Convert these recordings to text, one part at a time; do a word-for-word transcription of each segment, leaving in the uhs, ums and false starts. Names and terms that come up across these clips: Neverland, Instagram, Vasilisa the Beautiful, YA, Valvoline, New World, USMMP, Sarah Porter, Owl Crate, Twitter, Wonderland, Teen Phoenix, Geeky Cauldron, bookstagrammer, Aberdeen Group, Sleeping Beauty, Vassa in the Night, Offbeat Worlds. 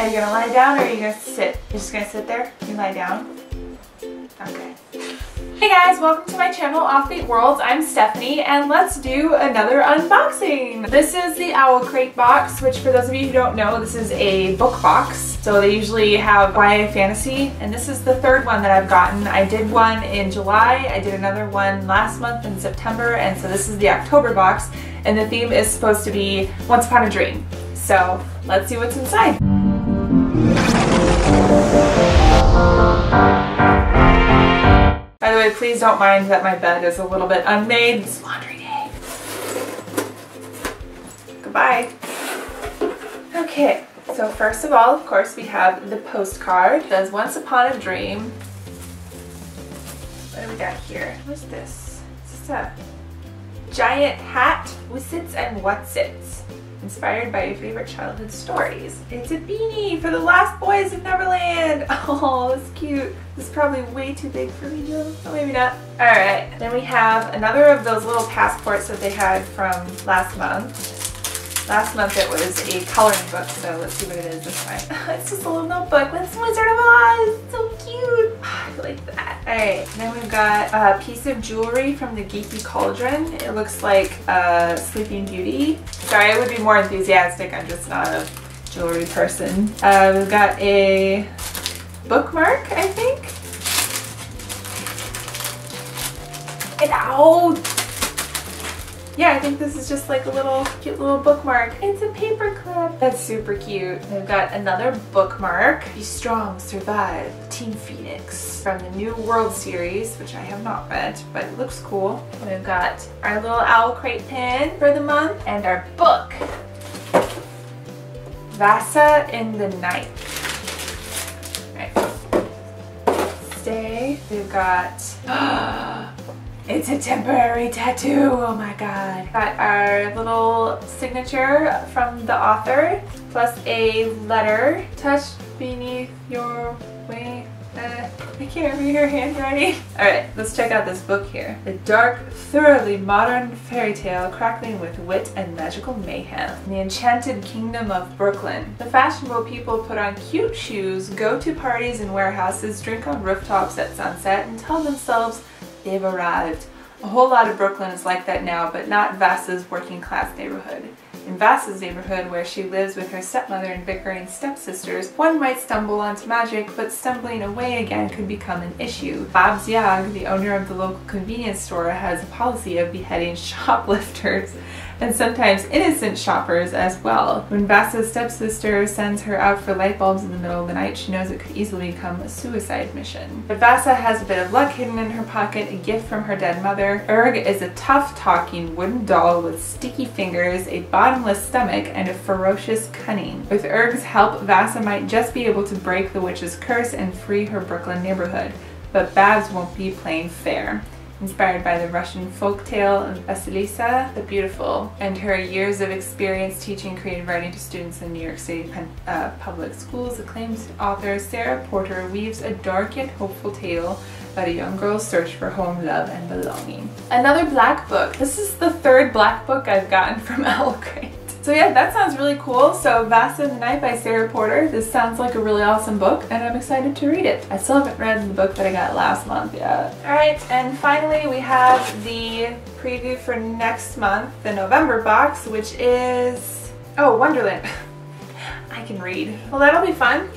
Are you gonna lie down or are you gonna sit? You're just gonna sit there? You lie down? Okay. Hey guys, welcome to my channel, Offbeat Worlds. I'm Stephanie, and let's do another unboxing. This is the Owl Crate box, which for those of you who don't know, this is a book box. So they usually have Y A fantasy, and this is the third one that I've gotten. I did one in July, I did another one last month in September, and so this is the October box, and the theme is supposed to be Once Upon a Dream. So let's see what's inside. By the way, please don't mind that my bed is a little bit unmade. It's laundry day. Goodbye. Okay, so first of all, of course, we have the postcard. It says Once Upon a Dream. What do we got here? What's this? This is a giant hat. Wissits and Whatsits. Inspired by your favorite childhood stories. It's a beanie for the last boys in Neverland. Oh, it's cute. This is probably way too big for me, Joe. Oh, maybe not. All right, then we have another of those little passports that they had from last month. Last month it was a coloring book, so let's see what it is this time. It's just a little notebook with Wizard of Oz. It's so cute. I like that. All right, then we've got a piece of jewelry from the Geeky Cauldron. It looks like uh, Sleeping Beauty. Sorry, I would be more enthusiastic. I'm just not a jewelry person. Uh, we've got a bookmark, I think. An owl. Yeah, I think this is just like a little cute little bookmark. It's a paper clip. That's super cute. They've got another bookmark. Be Strong, Survive, Teen Phoenix from the New World series, which I have not read, but it looks cool. And we've got our little Owl Crate pin for the month and our book, Vassa in the Night. All right. Today, we've got... It's a temporary tattoo, oh my god. Got our little signature from the author, plus a letter. Touched beneath your way. Uh, I can't read her handwriting. Alright, let's check out this book here. A dark, thoroughly modern fairy tale crackling with wit and magical mayhem. In the enchanted kingdom of Brooklyn. The fashionable people put on cute shoes, go to parties and warehouses, drink on rooftops at sunset, and tell themselves they've arrived. A whole lot of Brooklyn is like that now, but not Vassa's working class neighborhood. In Vassa's neighborhood, where she lives with her stepmother and bickering stepsisters, one might stumble onto magic, but stumbling away again could become an issue. Bob's Yag, the owner of the local convenience store, has a policy of beheading shoplifters, and sometimes innocent shoppers as well. When Vassa's stepsister sends her out for light bulbs in the middle of the night, she knows it could easily become a suicide mission. But Vassa has a bit of luck hidden in her pocket, a gift from her dead mother. Erg is a tough-talking wooden doll with sticky fingers, a bottomless stomach, and a ferocious cunning. With Erg's help, Vassa might just be able to break the witch's curse and free her Brooklyn neighborhood, but Babs won't be playing fair. Inspired by the Russian folktale of Vasilisa the Beautiful and her years of experience teaching creative writing to students in New York City uh, public schools, acclaimed author Sarah Porter weaves a dark yet hopeful tale about a young girl's search for home, love, and belonging. Another black book. This is the third black book I've gotten from Owl Crate. So yeah, that sounds really cool. So Vassa in the Night by Sarah Porter. This sounds like a really awesome book and I'm excited to read it. I still haven't read the book that I got last month yet. Alright, and finally we have the preview for next month, the November box, which is... Oh, Wonderland. I can read. Well, that'll be fun.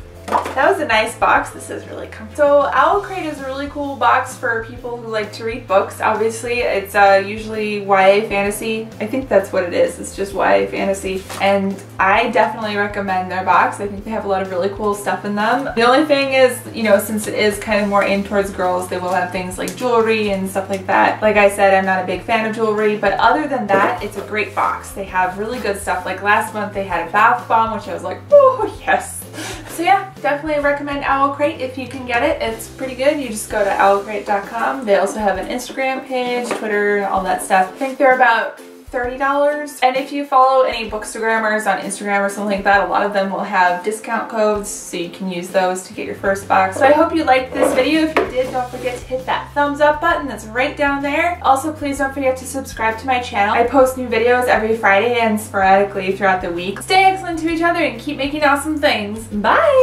That was a nice box. This is really comfortable. So Owl Crate is a really cool box for people who like to read books. Obviously, it's uh, usually Y A fantasy. I think that's what it is. It's just Y A fantasy. And I definitely recommend their box. I think they have a lot of really cool stuff in them. The only thing is, you know, since it is kind of more aimed towards girls, they will have things like jewelry and stuff like that. Like I said, I'm not a big fan of jewelry, but other than that, it's a great box. They have really good stuff. Like last month, they had a bath bomb, which I was like, oh, yes. So yeah, definitely recommend Owl Crate if you can get it. It's pretty good. You just go to owl crate dot com. They also have an Instagram page, Twitter, all that stuff. I think they're about thirty dollars. And if you follow any bookstagrammers on Instagram or something like that, a lot of them will have discount codes, so you can use those to get your first box. So I hope you liked this video. If you did, don't forget to hit that thumbs up button that's right down there. Also, please don't forget to subscribe to my channel. I post new videos every Friday and sporadically throughout the week. Stay excellent to each other and keep making awesome things. Bye!